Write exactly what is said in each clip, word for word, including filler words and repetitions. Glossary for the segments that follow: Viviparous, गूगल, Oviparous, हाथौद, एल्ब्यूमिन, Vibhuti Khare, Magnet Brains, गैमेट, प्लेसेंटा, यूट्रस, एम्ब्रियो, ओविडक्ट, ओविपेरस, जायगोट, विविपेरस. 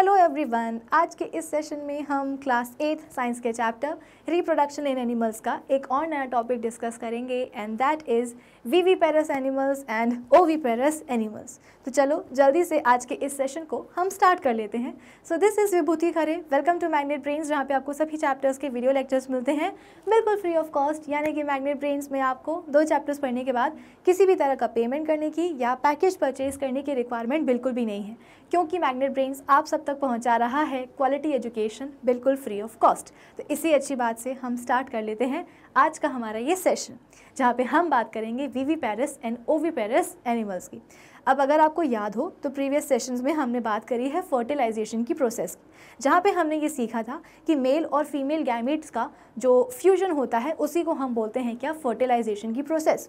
Hello everyone, आज के इस सेशन में हम क्लास एट साइंस के चैप्टर रिप्रोडक्शन इन एनिमल्स का एक और नया टॉपिक डिस्कस करेंगे and that is विविपेरस animals and ओविपेरस animals. तो चलो जल्दी से आज के इस सेशन को हम स्टार्ट कर लेते हैं। So this is Vibhuti Khare, welcome to Magnet Brains, जहाँ पे आपको सभी चैप्टर्स के वीडियो लेक्चर्स मिलते हैं बिल्कुल फ्री ऑफ कॉस्ट। यानी कि मैग्नेट ब्रेन्स में आपको दो चैप्टर्स पढ़ने के बाद किसी भी तरह का पेमेंट करने की या पैकेज परचेज करने की रिक्वायरमेंट बिल्कुल भी नहीं है, क्योंकि मैग्नेट ब्रेन्स आप सब तक पहुंचा रहा है क्वालिटी एजुकेशन बिल्कुल फ्री ऑफ कॉस्ट। तो इसी अच्छी बात से हम स्टार्ट कर लेते हैं आज का हमारा ये सेशन, जहाँ पे हम बात करेंगे विविपेरस एंड ओविपेरस एनिमल्स की। अब अगर आपको याद हो तो प्रीवियस सेशंस में हमने बात करी है फर्टिलाइजेशन की प्रोसेस, जहाँ पे हमने ये सीखा था कि मेल और फीमेल गैमेट्स का जो फ्यूजन होता है उसी को हम बोलते हैं क्या, फर्टिलाइजेशन की प्रोसेस।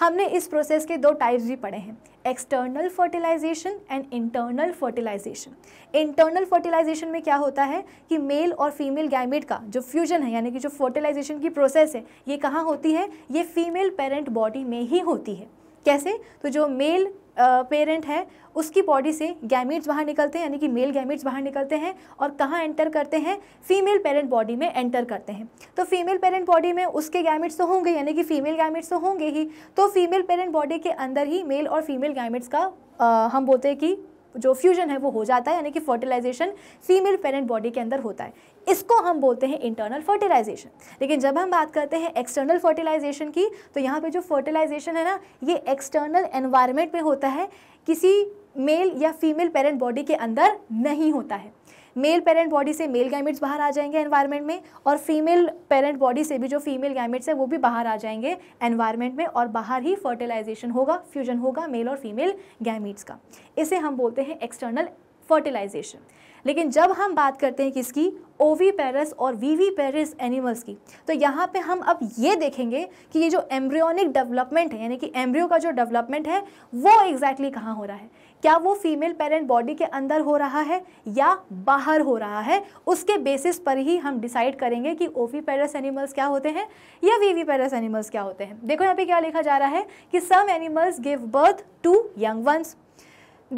हमने इस प्रोसेस के दो टाइप्स भी पढ़े हैं, external fertilisation and internal fertilisation. Internal fertilisation में क्या होता है कि मेल और फीमेल गैमेट का जो फ्यूजन है, यानी कि जो फर्टिलाइजेशन की प्रोसेस है, ये कहाँ होती है, ये फीमेल पेरेंट बॉडी में ही होती है। कैसे, तो जो मेल पेरेंट है उसकी बॉडी से गैमेट्स बाहर निकलते हैं, यानी कि मेल गैमेट्स बाहर निकलते हैं और कहाँ एंटर करते हैं, फीमेल पेरेंट बॉडी में एंटर करते हैं। तो फीमेल पेरेंट बॉडी में उसके गैमेट्स तो होंगे, यानी कि फीमेल गैमेट्स तो होंगे ही, तो फीमेल पेरेंट बॉडी के अंदर ही मेल और फीमेल गैमेट्स का आ, हम बोलते हैं कि जो फ्यूजन है वो हो जाता है, यानी कि फर्टिलाइजेशन फीमेल पेरेंट बॉडी के अंदर होता है। इसको हम बोलते हैं इंटरनल फर्टिलाइजेशन। लेकिन जब हम बात करते हैं एक्सटर्नल फर्टिलाइजेशन की, तो यहाँ पे जो फर्टिलाइजेशन है ना, ये एक्सटर्नल एनवायरनमेंट में होता है, किसी मेल या फीमेल पेरेंट बॉडी के अंदर नहीं होता है। मेल पेरेंट बॉडी से मेल गैमेट्स बाहर आ जाएंगे एनवायरनमेंट में, और फीमेल पेरेंट बॉडी से भी जो फीमेल गैमेट्स है वो भी बाहर आ जाएंगे एनवायरनमेंट में, और बाहर ही फर्टिलाइजेशन होगा, फ्यूजन होगा मेल और फीमेल गैमेट्स का। इसे हम बोलते हैं एक्सटर्नल फर्टिलाइजेशन। लेकिन जब हम बात करते हैं किसकी, ओविपेरस और विविपेरस एनिमल्स की, तो यहाँ पे हम अब ये देखेंगे कि ये जो एम्ब्रियोनिक डेवलपमेंट है, यानी कि एम्ब्रियो का जो डेवलपमेंट है वो एग्जैक्टली कहाँ हो रहा है, क्या वो फीमेल पेरेंट बॉडी के अंदर हो रहा है या बाहर हो रहा है। उसके बेसिस पर ही हम डिसाइड करेंगे कि ओविपेरस एनिमल्स क्या होते हैं या विविपेरस एनिमल्स क्या होते हैं। देखो यहाँ पे क्या लिखा जा रहा है कि some animals give birth to young ones,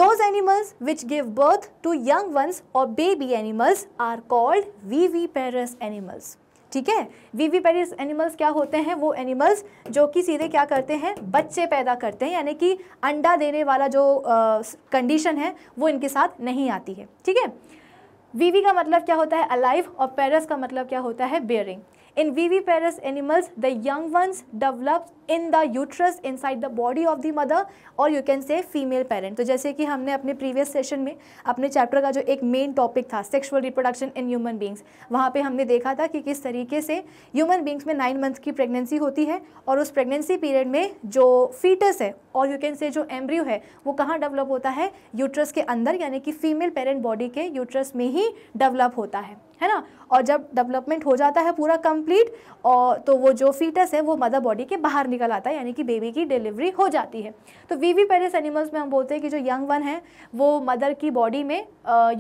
those animals which give birth to young ones or baby animals are called viviparous animals। ठीक है, विविपेरस एनिमल्स क्या होते हैं, वो एनिमल्स जो कि सीधे क्या करते हैं, बच्चे पैदा करते हैं, यानी कि अंडा देने वाला जो कंडीशन है वो इनके साथ नहीं आती है। ठीक है, विवी का मतलब क्या होता है, अलाइव, और पेरस का मतलब क्या होता है, bearing. In विविपेरस animals the young ones develop in the यूट्रस inside the body of the mother और you can say female parent. तो जैसे कि हमने अपने प्रीवियस सेशन में अपने चैप्टर का जो एक मेन टॉपिक था, sexual reproduction in human beings, वहाँ पे हमने देखा था कि किस तरीके से ह्यूमन बींग्स में नाइन मंथ की प्रेगनेंसी होती है और उस प्रेगनेंसी पीरियड में जो फीटस है और यू कैन से जो एम्ब्रियो है वो कहाँ डेवलप होता है, यूट्रस के अंदर, यानी कि फीमेल पेरेंट बॉडी के यूट्रस में ही डेवलप होता है, है ना। और जब डेवलपमेंट हो जाता है पूरा कंप्लीट, और तो वो जो फीटस है वो मदर बॉडी के बाहर निकल आता है, यानी कि बेबी की डिलीवरी हो जाती है। तो विविपेरस एनिमल्स में हम बोलते हैं कि जो यंग वन है वो मदर की बॉडी में,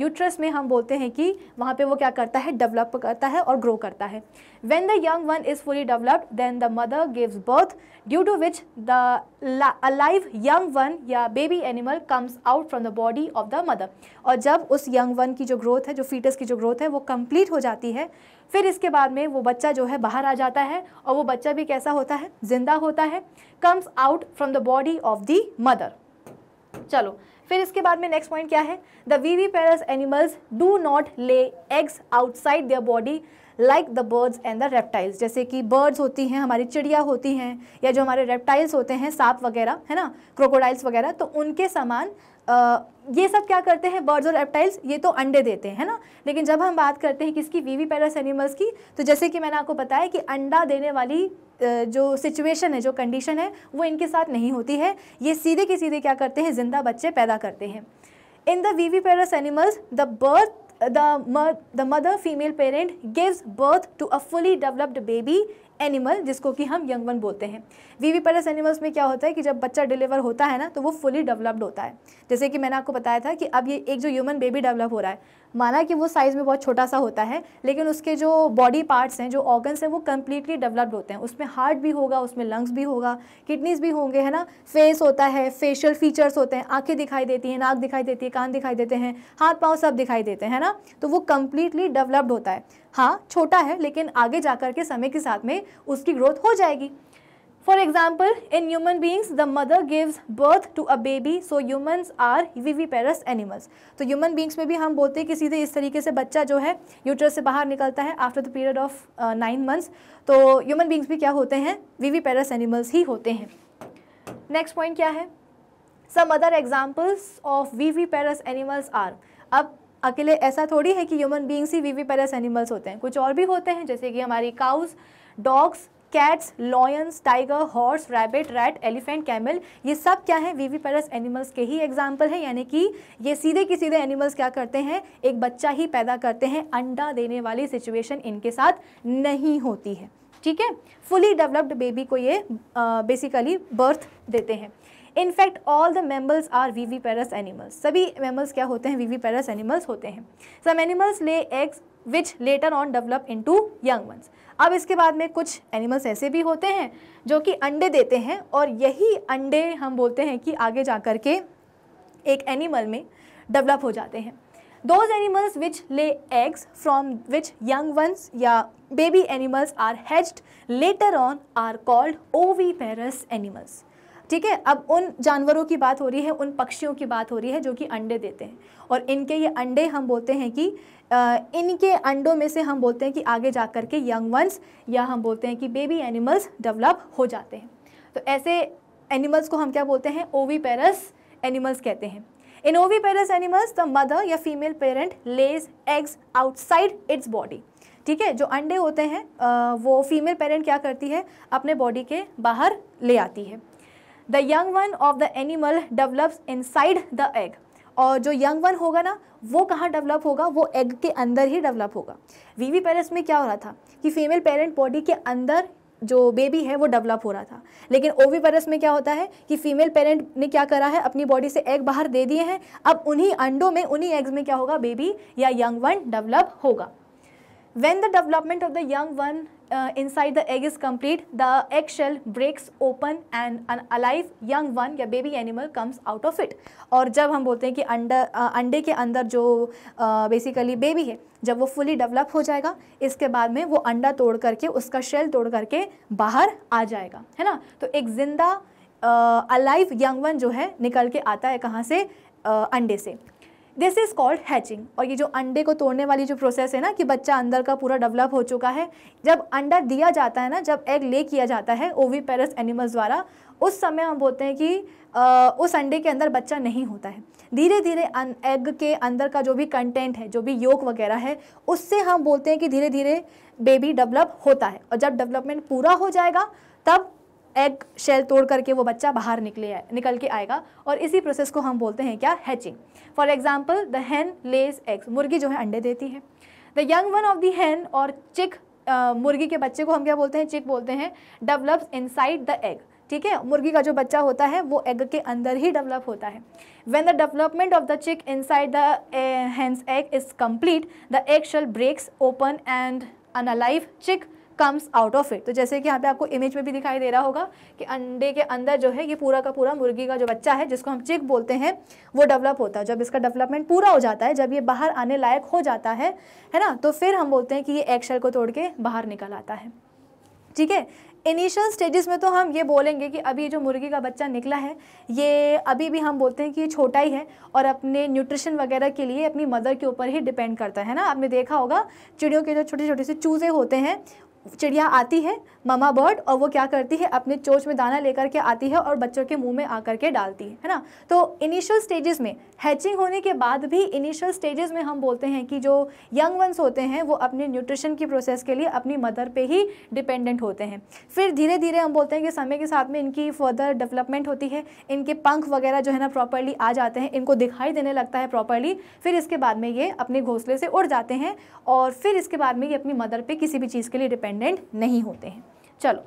यूट्रस में, हम बोलते हैं कि वहाँ पे वो क्या करता है, डेवलप करता है और ग्रो करता है। When the young one is fully developed then the mother gives birth due to which the alive young one या baby animal comes out from the body of the mother. और जब उस young one की जो growth है, जो foetus की जो ग्रोथ है वो कंप्लीट हो जाती है, फिर इसके बाद में वो बच्चा जो है बाहर आ जाता है, और वो बच्चा भी कैसा होता है, जिंदा होता है, comes out from the body of the mother. चलो फिर इसके बाद में नेक्स्ट पॉइंट क्या है, the विविपेरस animals do not lay eggs outside their body like the birds and the reptiles. जैसे कि बर्ड्स होती हैं, हमारी चिड़िया होती हैं, या जो हमारे रेप्टाइल्स होते हैं, सांप वगैरह, है ना, क्रोकोडाइल्स वगैरह, तो उनके समान आ, ये सब क्या करते हैं, बर्ड्स और रेप्टाइल्स, ये तो अंडे देते हैं, है ना। लेकिन जब हम बात करते हैं किसकी, विविपेरस एनिमल्स की, तो जैसे कि मैंने आपको बताया कि अंडा देने वाली जो सिचुएशन है, जो कंडीशन है, वो इनके साथ नहीं होती है, ये सीधे के सीधे क्या करते हैं, जिंदा बच्चे पैदा करते हैं। In the विविपेरस animals the birth the the mother female parent gives birth to a fully developed baby animal जिसको कि हम यंग वन बोलते हैं। वीवीपैरस एनिमल्स में क्या होता है कि जब बच्चा डिलीवर होता है ना तो वो फुली डेवलप्ड होता है। जैसे कि मैंने आपको बताया था कि अब ये एक जो ह्यूमन बेबी डेवलप हो रहा है, माना कि वो साइज़ में बहुत छोटा सा होता है, लेकिन उसके जो बॉडी पार्ट्स हैं, जो ऑर्गन्स हैं, वो कम्प्लीटली डेवलप्ड होते हैं। उसमें हार्ट भी होगा, उसमें लंग्स भी होगा, किडनीज भी होंगे, है ना, फेस होता है, फेशियल फीचर्स होते हैं, आँखें दिखाई देती हैं, नाक दिखाई देती है, कान दिखाई देते हैं, हाथ पाँव सब दिखाई देते हैं, है ना। तो वो कम्प्लीटली डेवलप्ड होता है। हाँ, छोटा है, लेकिन आगे जाकर के समय के साथ में उसकी ग्रोथ हो जाएगी। For example, in human beings, the mother gives birth to a baby, so humans are viviparous animals. तो human beings में भी हम बोलते हैं कि सीधे इस तरीके से बच्चा जो है यूट्रस से बाहर निकलता है after the period of nine months. तो human beings भी क्या होते हैं, viviparous animals ही होते हैं। Next point क्या है? Some other examples of viviparous animals are. अब अकेले ऐसा थोड़ी है कि ह्यूमन बींग्स ही विविपेरस एनिमल्स होते हैं, कुछ और भी होते हैं, जैसे कि हमारी cows, dogs, cats, lions, tiger, horse, rabbit, rat, elephant, camel, ये सब क्या है, विविपेरस एनिमल्स के ही एग्जाम्पल हैं। यानी कि ये सीधे के सीधे एनिमल्स क्या करते हैं, एक बच्चा ही पैदा करते हैं, अंडा देने वाली सिचुएशन इनके साथ नहीं होती है, ठीक है। फुली डेवलप्ड बेबी को ये बेसिकली बर्थ देते हैं। In fact all the mammals are विविपेरस animals, सभी मेमल्स क्या होते हैं, विविपेरस एनिमल्स होते हैं। Some animals lay eggs which later on develop into young ones. अब इसके बाद में कुछ एनिमल्स ऐसे भी होते हैं जो कि अंडे देते हैं, और यही अंडे हम बोलते हैं कि आगे जा कर के एक एनिमल में डेवलप हो जाते हैं। Those animals which lay eggs from which young ones या baby animals are hatched later on are called ओविपेरस animals, ठीक है। अब उन जानवरों की बात हो रही है, उन पक्षियों की बात हो रही है जो कि अंडे देते हैं, और इनके ये अंडे हम बोलते हैं कि आ, इनके अंडों में से हम बोलते हैं कि आगे जा कर के यंग वंस या हम बोलते हैं कि बेबी एनिमल्स डेवलप हो जाते हैं। तो ऐसे एनिमल्स को हम क्या बोलते हैं, ओविपेरस एनिमल्स कहते हैं। In ओविपेरस animals the mother या female parent lays eggs outside its body, ठीक है। जो अंडे होते हैं आ, वो फीमेल पेरेंट क्या करती है, अपने बॉडी के बाहर ले आती है। The young one of the animal develops inside the egg, और जो यंग वन होगा ना वो कहाँ डेवलप होगा, वो एग के अंदर ही डेवलप होगा। विविपेरस में क्या हो रहा था कि फीमेल पेरेंट बॉडी के अंदर जो बेबी है वो डेवलप हो रहा था, लेकिन ओविपेरस में क्या होता है कि फीमेल पेरेंट ने क्या करा है, अपनी बॉडी से एग बाहर दे दिए हैं, अब उन्हीं अंडों में, उन्हीं एग्स में क्या होगा, बेबी या यंग वन डेवलप होगा। When the development of the young one uh, inside the egg is complete, the egg shell breaks open and an alive young one या baby animal comes out of it. और जब हम बोलते हैं कि अंडा अंडे के अंदर जो बेसिकली uh, बेबी है, जब वो फुली डेवलप हो जाएगा, इसके बाद में वो अंडा तोड़ करके, उसका शेल तोड़ करके बाहर आ जाएगा, है ना। तो एक जिंदा अलाइव यंग वन जो है निकल के आता है कहाँ से, uh, अंडे से। This is called hatching. और ये जो अंडे को तोड़ने वाली जो प्रोसेस है ना, कि बच्चा अंदर का पूरा डेवलप हो चुका है, जब अंडा दिया जाता है ना, जब एग ले किया जाता है ओविपेरस एनिमल्स द्वारा, उस समय हम बोलते हैं कि आ, उस अंडे के अंदर बच्चा नहीं होता है। धीरे धीरे एग के अंदर का जो भी कंटेंट है, जो भी योक वगैरह है, उससे हम बोलते हैं कि धीरे धीरे बेबी डेवलप होता है, और जब डेवलपमेंट पूरा हो जाएगा तब एग शेल तोड़ करके वो बच्चा बाहर निकले निकल के आएगा, और इसी प्रोसेस को हम बोलते हैं क्या, hatching. For example the hen lays eggs, मुर्गी जो है अंडे देती है। The young one of the hen और चिक, मुर्गी के बच्चे को हम क्या बोलते हैं, चिक बोलते हैं, डेवलप्स इनसाइड द एग, ठीक है। मुर्गी का जो बच्चा होता है वो एग के अंदर ही डेवलप होता है। When the development of the chick inside the hen's egg is complete, the egg shell breaks open and an alive chick comes out of it. तो जैसे कि यहाँ पे आपको इमेज में भी दिखाई दे रहा होगा कि अंडे के अंदर जो है ये पूरा का पूरा मुर्गी का जो बच्चा है, जिसको हम चिक बोलते हैं, वो डेवलप होता है। जब इसका डेवलपमेंट पूरा हो जाता है, जब ये बाहर आने लायक हो जाता है है ना, तो फिर हम बोलते हैं कि ये एग शेल को तोड़ के बाहर निकल आता है, ठीक है। इनिशियल स्टेजेस में तो हम ये बोलेंगे कि अभी जो मुर्गी का बच्चा निकला है, ये अभी भी हम बोलते हैं कि ये छोटा ही है, और अपने न्यूट्रिशन वगैरह के लिए अपनी मदर के ऊपर ही डिपेंड करता है ना। आपने देखा होगा चिड़ियों के जो छोटे छोटे से चूजे होते हैं, चिड़िया आती है ममा बर्ड, और वो क्या करती है, अपने चोंच में दाना लेकर के आती है और बच्चों के मुंह में आकर के डालती है है ना। तो इनिशियल स्टेजेस में, हैचिंग होने के बाद भी इनिशियल स्टेजेस में हम बोलते हैं कि जो यंग वंस होते हैं वो अपने न्यूट्रिशन की प्रोसेस के लिए अपनी मदर पे ही डिपेंडेंट होते हैं। फिर धीरे धीरे हम बोलते हैं कि समय के साथ में इनकी फर्दर डेवलपमेंट होती है, इनके पंख वगैरह जो है ना प्रॉपरली आ जाते हैं, इनको दिखाई देने लगता है प्रॉपरली, फिर इसके बाद में ये अपने घोंसले से उड़ जाते हैं, और फिर इसके बाद में ये अपनी मदर पर किसी भी चीज़ के लिए डिपेंड नहीं होते हैं। चलो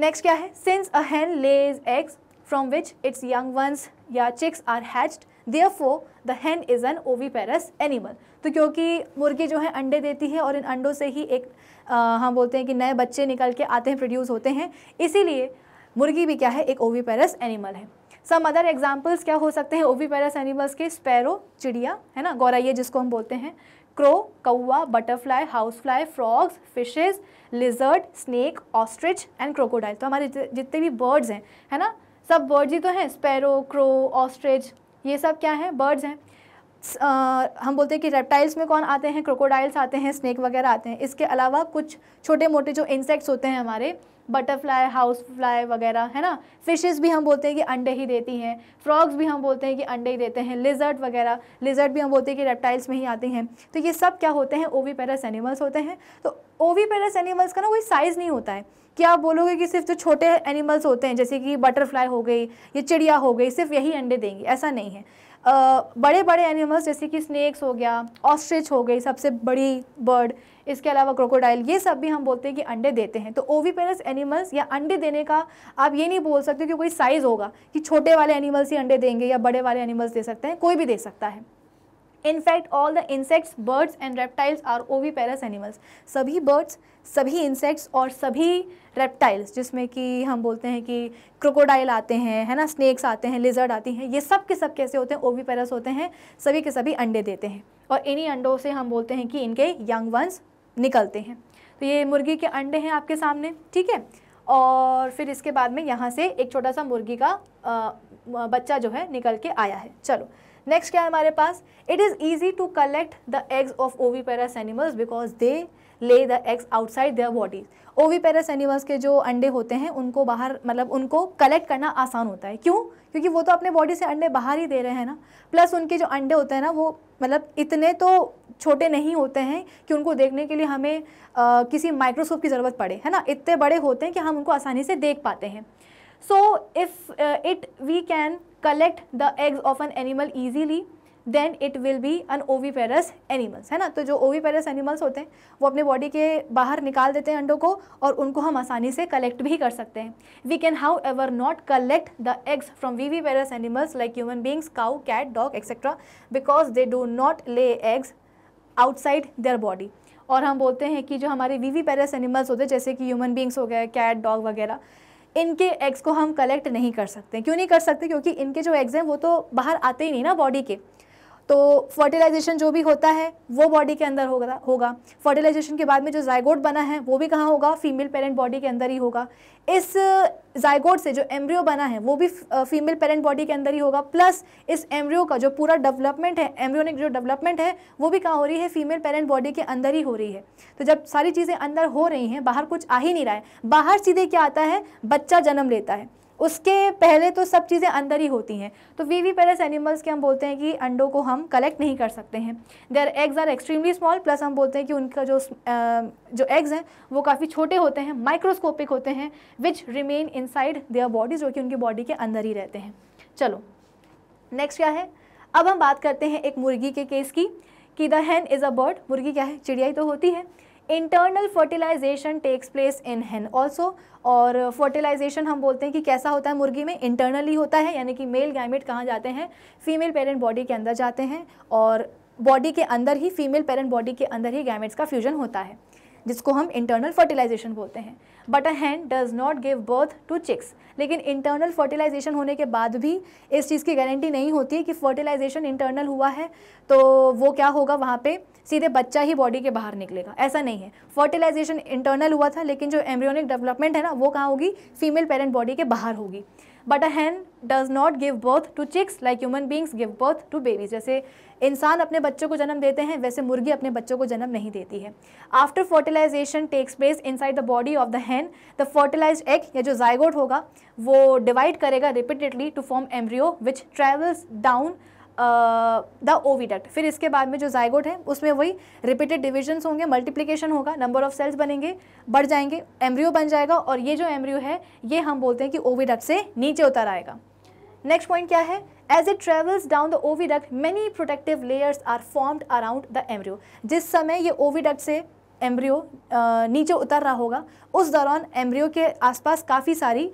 नेक्स्ट क्या है, since a hen lays eggs from which its young ones या chicks are hatched, therefore the hen is an oviparous animal. तो क्योंकि मुर्गी जो है अंडे देती है और इन अंडों से ही एक हम हाँ बोलते हैं कि नए बच्चे निकल के आते हैं, प्रोड्यूस होते हैं, इसीलिए मुर्गी भी क्या है एक ओविपेरस एनिमल है. सम अदर एग्जाम्पल्स क्या हो सकते हैं ओविपेरस एनिमल्स के, स्पैरो चिड़िया है ना, गौरैया जिसको हम बोलते हैं, क्रो कौवा, butterfly, house fly, frogs, fishes, lizard, snake, ostrich and crocodile. तो हमारे जितने भी बर्ड्स हैं है ना, सब बर्ड्स ही तो हैं, स्पैरो, क्रो, ऑस्ट्रिच, ये सब क्या हैं बर्ड्स हैं. आ, हम बोलते हैं कि रेप्टाइल्स में कौन आते हैं, क्रोकोडाइल्स आते हैं, स्नेक वगैरह आते हैं. इसके अलावा कुछ छोटे मोटे जो इंसेक्ट्स होते हैं हमारे, बटरफ्लाई, हाउस फ्लाई वगैरह है ना, फिशेस भी हम बोलते हैं कि अंडे ही देती हैं, फ्रॉग्स भी हम बोलते हैं कि अंडे ही देते हैं, लिजर्ड वगैरह, लिजर्ड भी हम बोलते हैं कि रेप्टाइल्स में ही आते हैं. तो ये सब क्या होते हैं ओविपेरस एनिमल्स होते हैं. तो ओविपेरस एनिमल्स का ना कोई साइज़ नहीं होता है कि आप बोलोगे कि सिर्फ जो छोटे एनिमल्स होते हैं जैसे कि बटरफ्लाई हो गई, ये चिड़िया हो गई, सिर्फ यही अंडे देंगी, ऐसा नहीं है. बड़े बड़े एनिमल्स जैसे कि स्नेक्स हो गया, ऑस्ट्रिच हो गई सबसे बड़ी बर्ड, इसके अलावा क्रोकोडाइल, ये सब भी हम बोलते हैं कि अंडे देते हैं. तो ओविपेरस एनिमल्स या अंडे देने का आप ये नहीं बोल सकते कि कोई साइज़ होगा कि छोटे वाले एनिमल्स ही अंडे देंगे या बड़े वाले एनिमल्स दे सकते हैं, कोई भी दे सकता है. In fact all the insects, birds and reptiles are ओविपेरस animals. सभी बर्ड्स, सभी इंसेक्ट्स और सभी रेप्टाइल्स जिसमें कि हम बोलते हैं कि क्रोकोडाइल आते हैं है ना, स्नेक्स आते हैं, लिजर्ड आती हैं, ये सब के सब कैसे होते हैं ओविपेरस होते हैं, सभी के सभी अंडे देते हैं और इन्हीं अंडों से हम बोलते हैं कि इनके यंग वंस निकलते हैं. तो ये मुर्गी के अंडे हैं आपके सामने, ठीक है. और फिर इसके बाद में यहाँ से एक छोटा सा मुर्गी का आ, बच्चा जो है निकल के आया है. चलो नेक्स्ट क्या है हमारे पास, it is easy to collect the eggs of ओविपेरस animals because they lay the eggs outside their bodies. ओविपेरस animals के जो अंडे होते हैं उनको बाहर, मतलब उनको कलेक्ट करना आसान होता है. क्यों? क्योंकि वो तो अपने बॉडी से अंडे बाहर ही दे रहे हैं ना, प्लस उनके जो अंडे होते हैं ना वो मतलब इतने तो छोटे नहीं होते हैं कि उनको देखने के लिए हमें आ, किसी माइक्रोस्कोप की ज़रूरत पड़े है ना, इतने बड़े होते हैं कि हम उनको आसानी से देख पाते हैं. so if uh, it we can collect the eggs of an animal easily then it will be an oviparous animals है ना. तो जो oviparous animals होते हैं वो अपने बॉडी के बाहर निकाल देते हैं अंडों को और उनको हम आसानी से कलेक्ट भी कर सकते हैं. we can however not collect the eggs from viviparous animals like human beings, cow, cat, dog et cetera because they do not lay eggs outside their body. और हम बोलते हैं कि जो हमारे viviparous animals होते हैं जैसे कि human beings हो गए, cat, dog वगैरह, इनके एग्स को हम कलेक्ट नहीं कर सकते. क्यों नहीं कर सकते? क्योंकि इनके जो एग्स हैं वो तो बाहर आते ही नहीं ना बॉडी के, तो फर्टिलाइजेशन जो भी होता है वो बॉडी के अंदर होगा होगा फर्टिलाइजेशन के बाद में जो जायगोट बना है वो भी कहाँ होगा? फीमेल पेरेंट बॉडी के अंदर ही होगा. इस जायगोट से जो एम्ब्रियो बना है वो भी फीमेल पेरेंट बॉडी के अंदर ही होगा, प्लस इस एम्ब्रियो का जो पूरा डेवलपमेंट है, एम्ब्रियोनिक जो डेवलपमेंट है वो भी कहाँ हो रही है? फीमेल पेरेंट बॉडी के अंदर ही हो रही है. तो जब सारी चीज़ें अंदर हो रही हैं, बाहर कुछ आ ही नहीं रहा है, बाहर सीधे क्या आता है? बच्चा जन्म लेता है, उसके पहले तो सब चीज़ें अंदर ही होती हैं. तो विविपेरस एनिमल्स के हम बोलते हैं कि अंडों को हम कलेक्ट नहीं कर सकते हैं. Their eggs are extremely small, plus हम बोलते हैं कि उनका जो जो एग्स हैं वो काफ़ी छोटे होते हैं, माइक्रोस्कोपिक होते हैं, which remain inside their bodies, जो कि उनकी बॉडी के अंदर ही रहते हैं. चलो नेक्स्ट क्या है, अब हम बात करते हैं एक मुर्गी के केस की कि the hen is a bird. मुर्गी क्या है? चिड़िया ही तो होती है. Internal fertilization takes place in hen also. और फर्टिलाइजेशन हम बोलते हैं कि कैसा होता है मुर्गी में? इंटरनली होता है, यानी कि मेल गैमेट कहाँ जाते हैं? फीमेल पेरेंट बॉडी के अंदर जाते हैं और बॉडी के अंदर ही, फीमेल पेरेंट बॉडी के अंदर ही गैमेट्स का फ्यूजन होता है, जिसको हम इंटरनल फर्टिलाइजेशन बोलते हैं. But a hen does not give birth to chicks. लेकिन इंटरनल फर्टिलाइजेशन होने के बाद भी इस चीज़ की गारंटी नहीं होती कि फर्टिलाइजेशन इंटरनल हुआ है तो वो क्या होगा, वहाँ पे सीधे बच्चा ही बॉडी के बाहर निकलेगा, ऐसा नहीं है. फर्टिलाइजेशन इंटरनल हुआ था लेकिन जो एम्ब्रियोनिक डेवलपमेंट है ना वो कहाँ होगी? फीमेल पेरेंट बॉडी के बाहर होगी. But a hen does not give birth to chicks like human beings give birth to babies. जैसे इंसान अपने बच्चों को जन्म देते हैं वैसे मुर्गी अपने बच्चों को जन्म नहीं देती है. After fertilization takes place inside the body of the hen, the fertilized egg या जो जायगोट होगा वो डिवाइड करेगा repeatedly to form एम्ब्रियो which travels down the ओविडक्ट. फिर इसके बाद में जो जायगोट है उसमें वही रिपीटेड डिविजन्स होंगे, मल्टीप्लिकेशन होगा, नंबर ऑफ सेल्स बनेंगे, बढ़ जाएंगे, एम्ब्रियो बन जाएगा और ये जो एम्ब्रियो है ये हम बोलते हैं कि ओविडक्ट से नीचे उतर आएगा. नेक्स्ट पॉइंट क्या है? As it travels down the ओविडक्ट many protective layers are formed around the एम्ब्रियो. जिस समय ये ओविडक्ट से एम्ब्रियो नीचे उतर रहा होगा, उस दौरान एम्ब्रियो के आसपास काफ़ी सारी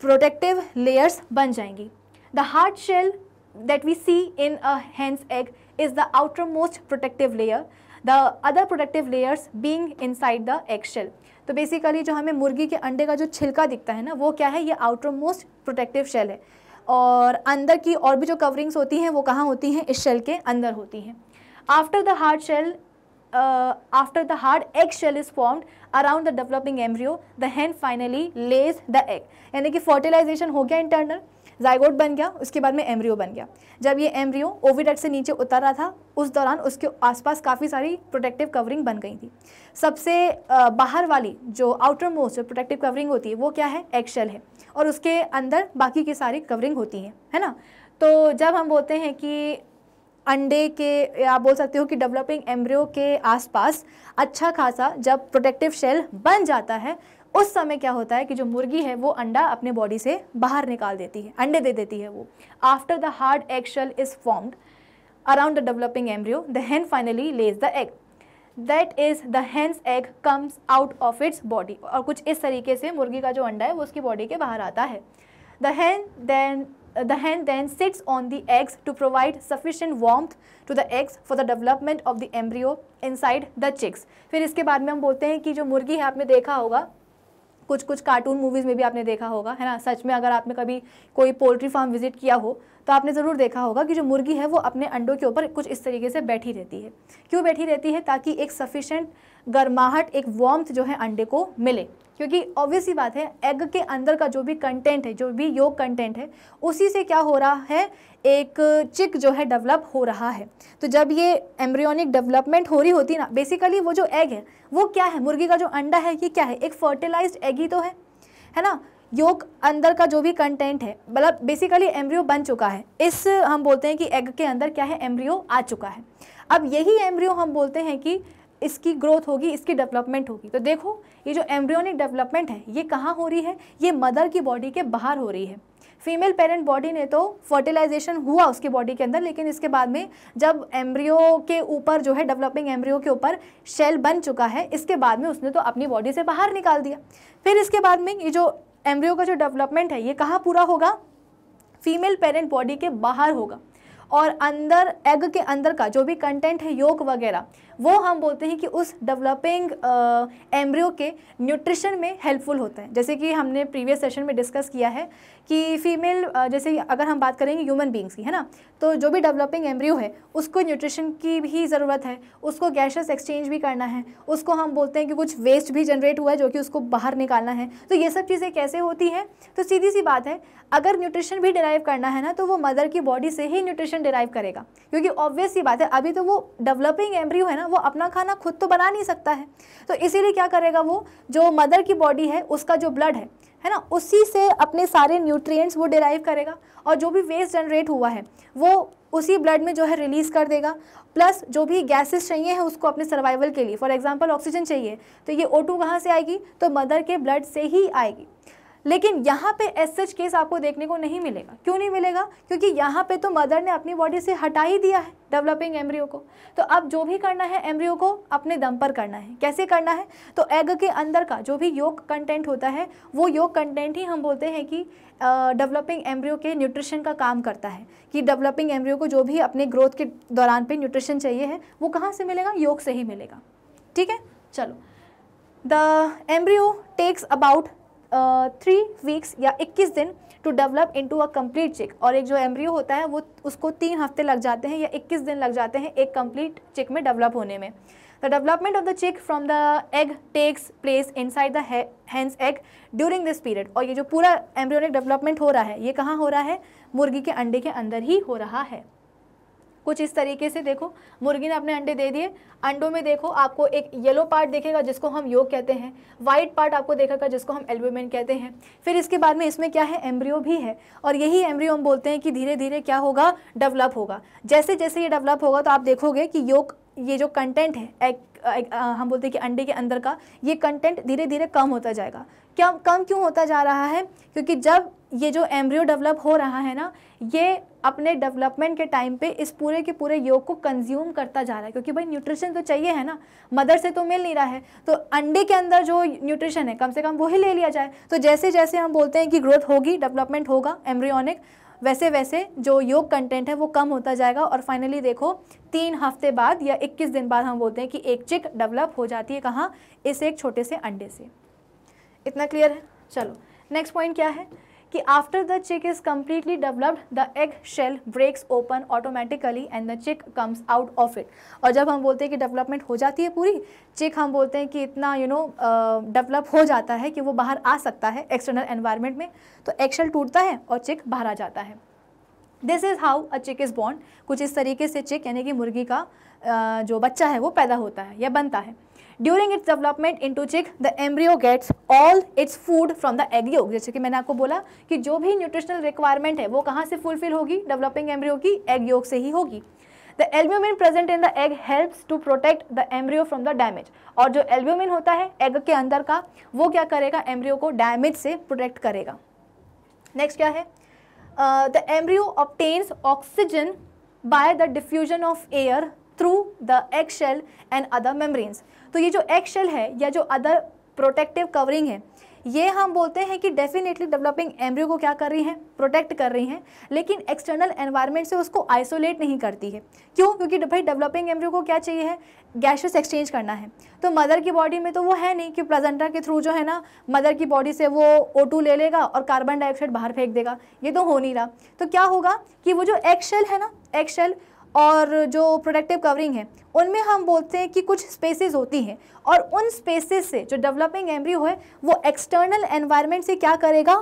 प्रोटेक्टिव लेयर्स बन जाएंगी. The hard shell that we see in a hen's egg is the outermost protective layer, the other protective layers being inside the egg shell. तो बेसिकली जो हमें मुर्गी के अंडे का जो छिलका दिखता है ना, वो क्या है, ये outermost protective shell है, और अंदर की और भी जो coverings होती हैं वो कहाँ होती हैं, इस shell के अंदर होती हैं. After the hard shell, uh, after the hard egg shell is formed around the developing embryo, the hen finally lays the egg. यानी कि fertilization हो गया internal, जाइगोट बन गया, उसके बाद में एम्ब्रियो बन गया. जब ये एम्ब्रियो ओविडक्ट से नीचे उतर रहा था, उस दौरान उसके आसपास काफ़ी सारी प्रोटेक्टिव कवरिंग बन गई थी. सबसे बाहर वाली जो आउटर मोस्ट जो प्रोटेक्टिव कवरिंग होती है वो क्या है, एग शेल है, और उसके अंदर बाकी की सारी कवरिंग होती है, है ना. तो जब हम बोलते हैं कि अंडे के, आप बोल सकते हो कि डेवलपिंग एम्ब्रियो के आसपास अच्छा खासा जब प्रोटेक्टिव शेल बन जाता है, उस समय क्या होता है कि जो मुर्गी है वो अंडा अपने बॉडी से बाहर निकाल देती है, अंडे दे देती है वो. After the hard egg shell is formed around the developing एम्ब्रियो, the hen finally lays the egg, that is the hen's egg comes out of its body. और कुछ इस तरीके से मुर्गी का जो अंडा है वो उसकी बॉडी के बाहर आता है. The hen then the hen then sits on the eggs to provide sufficient warmth to the eggs for the development of the embryo inside the chicks. फिर इसके बाद में हम बोलते हैं कि जो मुर्गी है, आपने देखा होगा कुछ कुछ कार्टून मूवीज़ में भी आपने देखा होगा, है ना. सच में अगर आपने कभी कोई पोल्ट्री फार्म विजिट किया हो तो आपने ज़रूर देखा होगा कि जो मुर्गी है वो अपने अंडों के ऊपर कुछ इस तरीके से बैठी रहती है. क्यों बैठी रहती है, ताकि एक सफिशेंट गर्माहट, एक वार्मथ जो है अंडे को मिले, क्योंकि ऑब्वियस ही बात है एग के अंदर का जो भी कंटेंट है, जो भी योक कंटेंट है, उसी से क्या हो रहा है, एक चिक जो है डेवलप हो रहा है. तो जब ये एम्ब्रियोनिक डेवलपमेंट हो रही होती है ना, बेसिकली वो जो एग है वो क्या है, मुर्गी का जो अंडा है ये क्या है, एक फर्टिलाइज्ड एग ही तो है, है ना. योक अंदर का जो भी कंटेंट है, मतलब बेसिकली एम्ब्रियो बन चुका है, इस हम बोलते हैं कि एग के अंदर क्या है, एम्ब्रियो आ चुका है. अब यही एम्ब्रियो हम बोलते हैं कि इसकी ग्रोथ होगी, इसकी डेवलपमेंट होगी. तो देखो ये जो एम्ब्रियोनिक डेवलपमेंट है ये कहाँ हो रही है, ये मदर की बॉडी के बाहर हो रही है. फीमेल पेरेंट बॉडी ने तो फर्टिलाइजेशन हुआ उसकी बॉडी के अंदर, लेकिन इसके बाद में जब एम्ब्रियो के ऊपर जो है डेवलपिंग एम्ब्रियो के ऊपर शेल बन चुका है, इसके बाद में उसने तो अपनी बॉडी से बाहर निकाल दिया. फिर इसके बाद में ये जो एम्ब्रियो का जो डेवलपमेंट है ये कहाँ पूरा होगा, फीमेल पेरेंट बॉडी के बाहर होगा, और अंदर एग के अंदर का जो भी कंटेंट है, योक वगैरह, वो हम बोलते हैं कि उस डेवलपिंग एम्ब्रियो के न्यूट्रिशन में हेल्पफुल होता है. जैसे कि हमने प्रीवियस सेशन में डिस्कस किया है कि फीमेल, जैसे अगर हम बात करेंगे ह्यूमन बींग्स की, है ना, तो जो भी डेवलपिंग एम्ब्रियो है उसको न्यूट्रिशन की भी ज़रूरत है, उसको गैसेस एक्सचेंज भी करना है, उसको हम बोलते हैं कि कुछ वेस्ट भी जनरेट हुआ है जो कि उसको बाहर निकालना है. तो ये सब चीज़ें कैसे होती हैं, तो सीधी सी बात है अगर न्यूट्रिशन भी डिराइव करना है ना, तो वो मदर की बॉडी से ही न्यूट्रिशन डिराइव करेगा, क्योंकि ऑब्वियस सी बात है अभी तो वो डेवलपिंग एम्ब्रियो है ना, वो अपना खाना खुद तो बना नहीं सकता है. तो इसीलिए क्या करेगा, वो जो मदर की बॉडी है उसका जो ब्लड है, है ना, उसी से अपने सारे न्यूट्रिएंट्स वो डिराइव करेगा, और जो भी वेस्ट जनरेट हुआ है वो उसी ब्लड में जो है रिलीज़ कर देगा. प्लस जो भी गैसेस चाहिए हैं उसको अपने सर्वाइवल के लिए, फॉर एग्जांपल ऑक्सीजन चाहिए, तो ये ओ टू कहाँ से आएगी, तो मदर के ब्लड से ही आएगी. लेकिन यहाँ पे एस सच केस आपको देखने को नहीं मिलेगा. क्यों नहीं मिलेगा, क्योंकि यहाँ पे तो मदर ने अपनी बॉडी से हटा ही दिया है डेवलपिंग एम्ब्रियो को. तो अब जो भी करना है एम्ब्रियो को अपने दम पर करना है. कैसे करना है, तो एग के अंदर का जो भी योक कंटेंट होता है वो योक कंटेंट ही हम बोलते हैं कि डेवलपिंग एम्ब्रियो के न्यूट्रिशन का काम करता है, कि डेवलपिंग एम्ब्रियो को जो भी अपने ग्रोथ के दौरान पे न्यूट्रिशन चाहिए है वो कहाँ से मिलेगा, योक से ही मिलेगा. ठीक है, चलो. The एम्ब्रियो takes about three weeks या इक्कीस दिन to develop into a complete chick. और एक जो एम्ब्रियो होता है वो उसको तीन हफ्ते लग जाते हैं या इक्कीस दिन लग जाते हैं एक कंप्लीट चिक में डेवलप होने में. The development of the chick from the egg takes place inside the hen's egg during this period. और ये जो पूरा एम्ब्रियोनिक डेवलपमेंट हो रहा है ये कहाँ हो रहा है, मुर्गी के अंडे के अंदर ही हो रहा है. कुछ इस तरीके से देखो, मुर्गी ने अपने अंडे दे दिए, अंडों में देखो आपको एक येलो पार्ट देखेगा जिसको हम योक कहते हैं, वाइट पार्ट आपको देखेगा जिसको हम एल्ब्यूमिन कहते हैं. फिर इसके बाद में इसमें क्या है, एम्ब्रियो भी है, और यही एम्ब्रियो हम बोलते हैं कि धीरे धीरे क्या होगा, डेवलप होगा. जैसे जैसे ये डेवलप होगा तो आप देखोगे कि योक, ये जो कंटेंट है एक, एक, आ, हम बोलते हैं कि अंडे के अंदर का ये कंटेंट धीरे धीरे कम होता जाएगा. क्या कम क्यों होता जा रहा है, क्योंकि जब ये जो एम्ब्रियो डेवलप हो रहा है ना, ये अपने डेवलपमेंट के टाइम पे इस पूरे के पूरे योग को कंज्यूम करता जा रहा है, क्योंकि भाई न्यूट्रिशन तो चाहिए है ना, मदर से तो मिल नहीं रहा है, तो अंडे के अंदर जो न्यूट्रिशन है कम से कम वो ही ले लिया जाए। तो जैसे जैसे हम बोलते हैं कि ग्रोथ होगी, डेवलपमेंट होगा एम्ब्रियोनिक, वैसे वैसे जो योग कंटेंट है वो कम होता जाएगा और फाइनली देखो तीन हफ्ते बाद या इक्कीस दिन बाद हम बोलते हैं कि एक चिक डेवलप हो जाती है। कहाँ? इस एक छोटे से अंडे से। इतना क्लियर है? चलो नेक्स्ट पॉइंट क्या है कि after the chick is completely developed the egg shell breaks open automatically and the chick comes out of it. और जब हम बोलते हैं कि डेवलपमेंट हो जाती है पूरी, चिक हम बोलते हैं कि इतना यू नो डेवलप हो जाता है कि वो बाहर आ सकता है एक्सटर्नल एनवायरनमेंट में, तो एग शेल टूटता है और चिक बाहर आ जाता है। दिस इज़ हाउ अ चिक इज़ बॉर्न। कुछ इस तरीके से चिक यानी कि मुर्गी का uh, जो बच्चा है वो पैदा होता है या बनता है। During its development into chick the एम्ब्रियो gets all its food from the egg yolk. जैसे कि मैंने आपको बोला कि जो भी न्यूट्रिशनल रिक्वायरमेंट है वो कहाँ से फुलफिल होगी? डेवलपिंग एम्ब्रियो की एग योग से ही होगी। The एल्ब्यूमिन present in the egg helps to protect the एम्ब्रियो from the damage. और जो एल्ब्यूमिन होता है एग के अंदर का, वो क्या करेगा? एम्ब्रियो को डैमेज से प्रोटेक्ट करेगा। नेक्स्ट क्या है? The एम्ब्रियो obtains oxygen by the diffusion of air through the egg shell and other membranes. तो ये जो एग शेल है या जो अदर प्रोटेक्टिव कवरिंग है, ये हम बोलते हैं कि डेफिनेटली डेवलपिंग एम्ब्रियो को क्या कर रही हैं? प्रोटेक्ट कर रही हैं, लेकिन एक्सटर्नल एनवायरनमेंट से उसको आइसोलेट नहीं करती है। क्यों? क्योंकि भाई डेवलपिंग एम्ब्रियो को क्या चाहिए है? गैसियस एक्सचेंज करना है। तो मदर की बॉडी में तो वो है नहीं कि प्लेसेंटा के थ्रू जो है ना मदर की बॉडी से वो ओ टू ले लेगा और कार्बन डाइऑक्साइड बाहर फेंक देगा, ये तो हो नहीं रहा। तो क्या होगा कि वो जो एग शेल है ना, एग शेल और जो प्रोटेक्टिव कवरिंग है, उनमें हम बोलते हैं कि कुछ स्पेसेस होती हैं और उन स्पेसेस से जो डेवलपिंग एम्ब्रियो है वो एक्सटर्नल एनवायरनमेंट से क्या करेगा?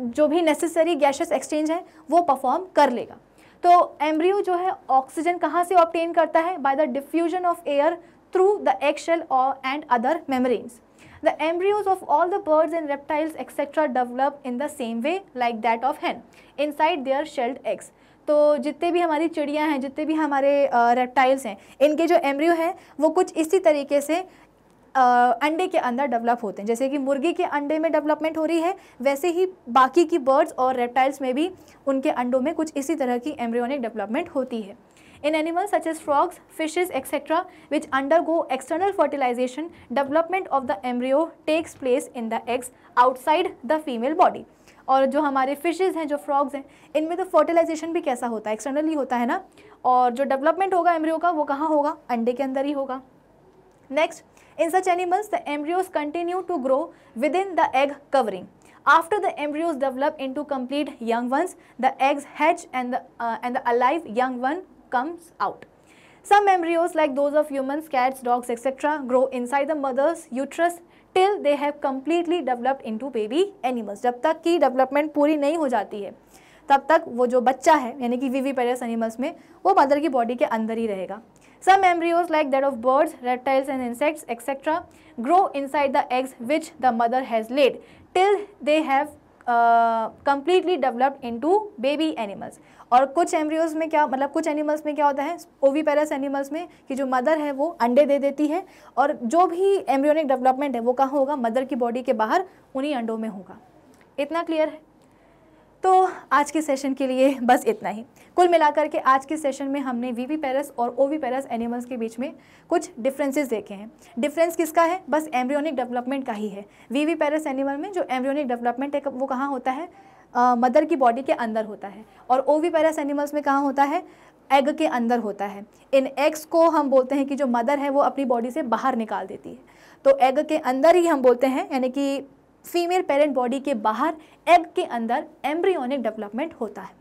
जो भी नेसेसरी गैसियस एक्सचेंज है वो परफॉर्म कर लेगा। तो एम्ब्रियो जो है ऑक्सीजन कहाँ से ऑब्टेन करता है? By the diffusion of air through the egg shell और and other membranes. The embryos of all the birds and reptiles et cetera develop in the same way like that of hen inside their shelled eggs. तो जितने भी हमारी चिड़ियाँ हैं, जितने भी हमारे रेप्टाइल्स हैं, इनके जो एम्ब्रियो हैं वो कुछ इसी तरीके से अंडे के अंदर डेवलप होते हैं। जैसे कि मुर्गी के अंडे में डेवलपमेंट हो रही है, वैसे ही बाकी की बर्ड्स और रेप्टाइल्स में भी उनके अंडों में कुछ इसी तरह की एम्ब्रियोनिक डेवलपमेंट होती है। In animals such as frogs, fishes, et cetera, which undergo external fertilization, development of the embryo takes place in the eggs outside the female body. और जो हमारे fishes हैं, जो frogs हैं, इनमें तो fertilization भी कैसा होता है? externally होता है ना, और जो development होगा embryo का वो कहाँ होगा? अंडे के अंदर ही होगा। Next, in such animals, the embryos continue to grow within the egg covering. After the embryos develop into complete young ones, the eggs hatch and the uh, and the alive young one comes out. Some embryos like those of humans, cats, dogs, et cetera grow inside the mother's uterus till they have completely developed into baby animals. जब तक की development पूरी नहीं हो जाती है तब तक वो जो बच्चा है यानी कि विविपेरस एनिमल्स में वो मदर की बॉडी के अंदर ही रहेगा। Some embryos like that of birds, reptiles and insects et cetera grow inside the eggs which the mother has laid till they have completely developed into baby animals. और कुछ embryos में क्या मतलब कुछ एनिमल्स में क्या होता है? ओवीपेरस एनिमल्स में कि जो मदर है वो अंडे दे देती है और जो भी एम्ब्रियोनिक डेवलपमेंट है वो कहाँ होगा? मदर की बॉडी के बाहर उन्हीं अंडों में होगा। इतना क्लियर है? तो आज के सेशन के लिए बस इतना ही। कुल मिलाकर के आज के सेशन में हमने विविपेरस और ओवीपेरस एनिमल्स के बीच में कुछ डिफरेंसेस देखे हैं। डिफरेंस किसका है? बस एम्ब्रियोनिक डेवलपमेंट का ही है। विविपेरस एनिमल में जो एम्ब्रियोनिक डेवलपमेंट है वो कहाँ होता है? मदर की बॉडी के अंदर होता है। और ओवीपेरस एनिमल्स में कहाँ होता है? एग के अंदर होता है। इन एग्स को हम बोलते हैं कि जो मदर है वो अपनी बॉडी से बाहर निकाल देती है। तो एग के अंदर ही हम बोलते हैं यानी कि फीमेल पेरेंट बॉडी के बाहर एग के अंदर एम्ब्रियोनिक डेवलपमेंट होता है।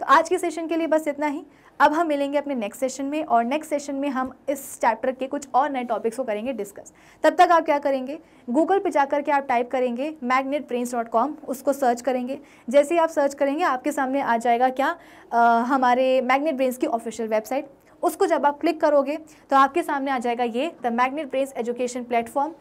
तो आज के सेशन के लिए बस इतना ही। अब हम मिलेंगे अपने नेक्स्ट सेशन में और नेक्स्ट सेशन में हम इस चैप्टर के कुछ और नए टॉपिक्स को करेंगे डिस्कस। तब तक आप क्या करेंगे? गूगल पे जाकर के आप टाइप करेंगे मैग्नेट ब्रेन्स डॉट कॉम, उसको सर्च करेंगे। जैसे ही आप सर्च करेंगे आपके सामने आ जाएगा क्या? आ, हमारे मैग्नेट ब्रेन्स की ऑफिशियल वेबसाइट। उसको जब आप क्लिक करोगे तो आपके सामने आ जाएगा ये the Magnet Brains education platform.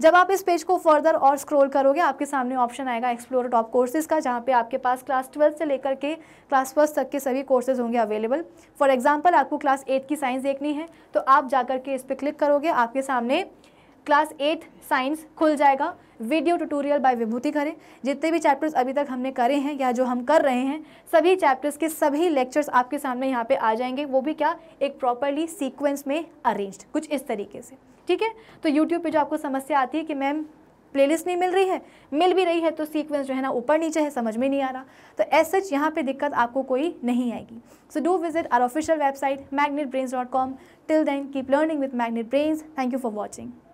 जब आप इस पेज को फर्दर और स्क्रॉल करोगे आपके सामने ऑप्शन आएगा एक्सप्लोर टॉप कोर्सेज़ का, जहाँ पे आपके पास क्लास ट्वेल्थ से लेकर के क्लास फर्स्ट तक के सभी कोर्सेज़ होंगे अवेलेबल। फॉर एग्जांपल आपको क्लास एट की साइंस देखनी है तो आप जाकर के इस पर क्लिक करोगे, आपके सामने क्लास एट साइंस खुल जाएगा video tutorial by Vibhuti Khare. जितने भी चैप्टर्स अभी तक हमने करे हैं या जो हम कर रहे हैं, सभी चैप्टर्स के सभी लेक्चर्स आपके सामने यहाँ पे आ जाएंगे, वो भी क्या एक प्रॉपरली सीक्वेंस में अरेंज्ड, कुछ इस तरीके से। ठीक है, तो यूट्यूब पे जो आपको समस्या आती है कि मैम प्लेलिस्ट नहीं मिल रही है, मिल भी रही है तो सीक्वेंस जो है ना ऊपर नीचे है, समझ में नहीं आ रहा, तो एज सच यहाँ पे दिक्कत आपको कोई नहीं आएगी। So do visit our official website Magnet Brains dot com. Till then keep learning with Magnet Brains. Thank you for watching.